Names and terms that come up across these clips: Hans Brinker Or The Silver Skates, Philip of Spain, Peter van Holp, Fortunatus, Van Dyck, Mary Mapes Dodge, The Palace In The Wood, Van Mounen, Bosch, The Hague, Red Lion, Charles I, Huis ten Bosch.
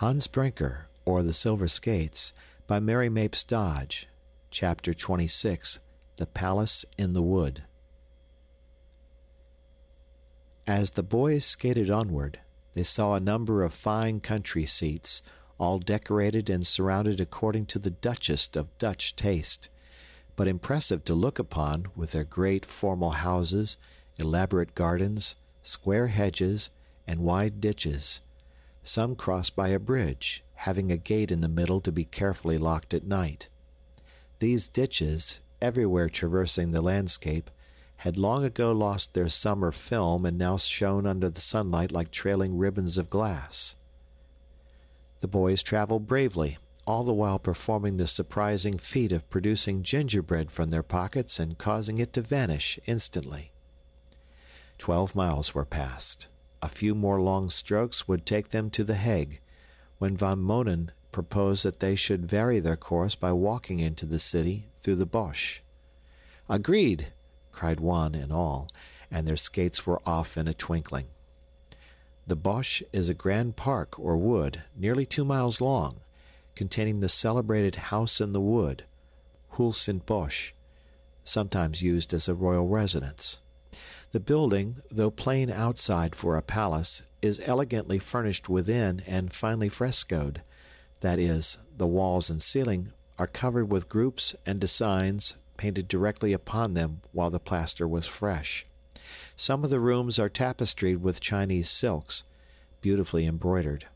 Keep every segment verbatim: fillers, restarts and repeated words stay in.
Hans Brinker, or The Silver Skates, by Mary Mapes Dodge. Chapter twenty-six, The Palace in the Wood. As the boys skated onward, they saw a number of fine country seats, all decorated and surrounded according to the Dutchest of Dutch taste, but impressive to look upon with their great formal houses, elaborate gardens, square hedges, and wide ditches, some crossed by a bridge, having a gate in the middle to be carefully locked at night. These ditches, everywhere traversing the landscape, had long ago lost their summer film and now shone under the sunlight like trailing ribbons of glass. The boys traveled bravely, all the while performing the surprising feat of producing gingerbread from their pockets and causing it to vanish instantly. Twelve miles were passed. A few more long strokes would take them to The Hague, when Van Mounen proposed that they should vary their course by walking into the city through the Bosch. "Agreed!" cried one and all, and their skates were off in a twinkling. The Bosch is a grand park or wood, nearly two miles long, containing the celebrated House in the Wood, Huis ten Bosch, sometimes used as a royal residence. The building, though plain outside for a palace, is elegantly furnished within and finely frescoed, that is, the walls and ceiling are covered with groups and designs painted directly upon them while the plaster was fresh. Some of the rooms are tapestried with Chinese silks, beautifully embroidered.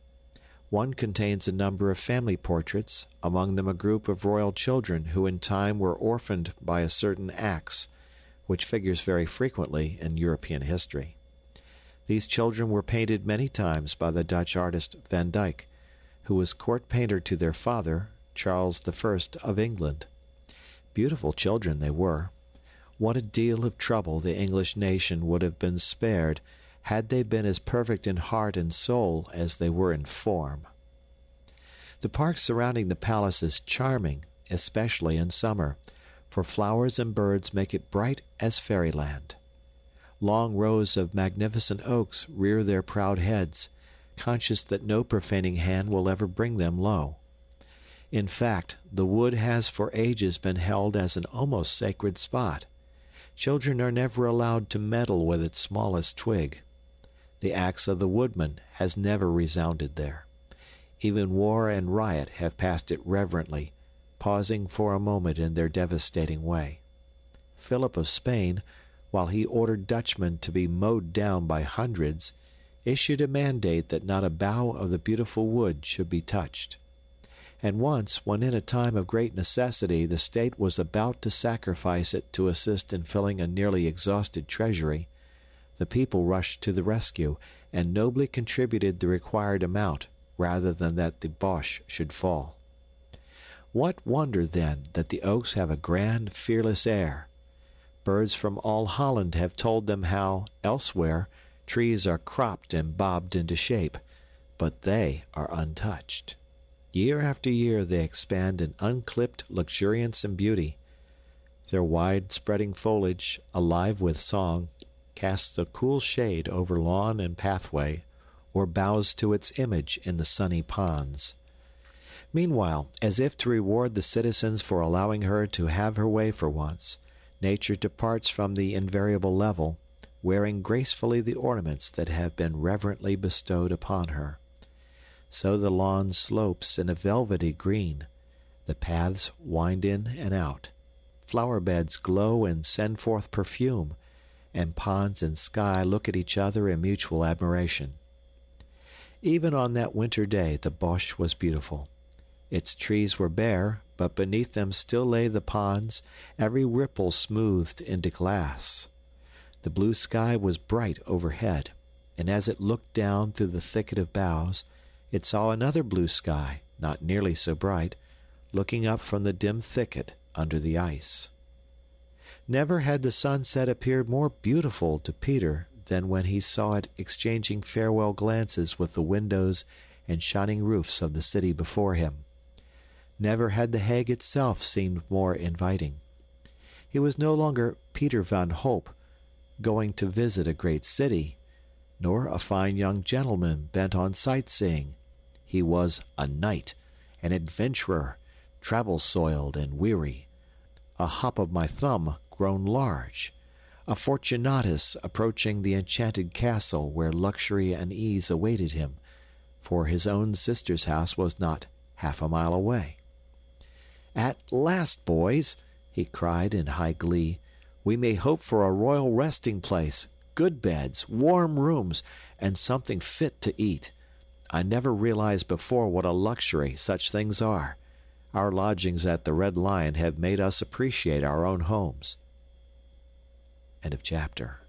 One contains a number of family portraits, among them a group of royal children who in time were orphaned by a certain axe, which figures very frequently in European history. These children were painted many times by the Dutch artist Van Dyck, who was court painter to their father, Charles the First of England. Beautiful children they were. What a deal of trouble the English nation would have been spared had they been as perfect in heart and soul as they were in form. The park surrounding the palace is charming, especially in summer, for flowers and birds make it bright as fairyland. Long rows of magnificent oaks rear their proud heads, conscious that no profaning hand will ever bring them low. In fact, the wood has for ages been held as an almost sacred spot. Children are never allowed to meddle with its smallest twig. The axe of the woodman has never resounded there. Even war and riot have passed it reverently, pausing for a moment in their devastating way. Philip of Spain, while he ordered Dutchmen to be mowed down by hundreds, issued a mandate that not a bough of the beautiful wood should be touched. And once, when in a time of great necessity the state was about to sacrifice it to assist in filling a nearly exhausted treasury, the people rushed to the rescue, and nobly contributed the required amount rather than that the Bosch should fall. What wonder, then, that the oaks have a grand, fearless air? Birds from all Holland have told them how, elsewhere, trees are cropped and bobbed into shape, but they are untouched. Year after year they expand in unclipped luxuriance and beauty. Their wide-spreading foliage, alive with song, casts a cool shade over lawn and pathway, or bows to its image in the sunny ponds. Meanwhile, as if to reward the citizens for allowing her to have her way for once, nature departs from the invariable level, wearing gracefully the ornaments that have been reverently bestowed upon her. So the lawn slopes in a velvety green, the paths wind in and out, flower beds glow and send forth perfume, and ponds and sky look at each other in mutual admiration. Even on that winter day the Bosch was beautiful. Its trees were bare, but beneath them still lay the ponds, every ripple smoothed into glass. The blue sky was bright overhead, and as it looked down through the thicket of boughs, it saw another blue sky, not nearly so bright, looking up from the dim thicket under the ice. Never had the sunset appeared more beautiful to Peter than when he saw it exchanging farewell glances with the windows and shining roofs of the city before him. Never had The Hague itself seemed more inviting. He was no longer Peter van Holp, going to visit a great city, nor a fine young gentleman bent on sightseeing. He was a knight, an adventurer, travel-soiled and weary, a hop-of-my-thumb grown large, a Fortunatus approaching the enchanted castle where luxury and ease awaited him, for his own sister's house was not half a mile away. "At last, boys," he cried in high glee, "we may hope for a royal resting-place, good beds, warm rooms, and something fit to eat. I never realized before what a luxury such things are. Our lodgings at the Red Lion have made us appreciate our own homes." End of chapter.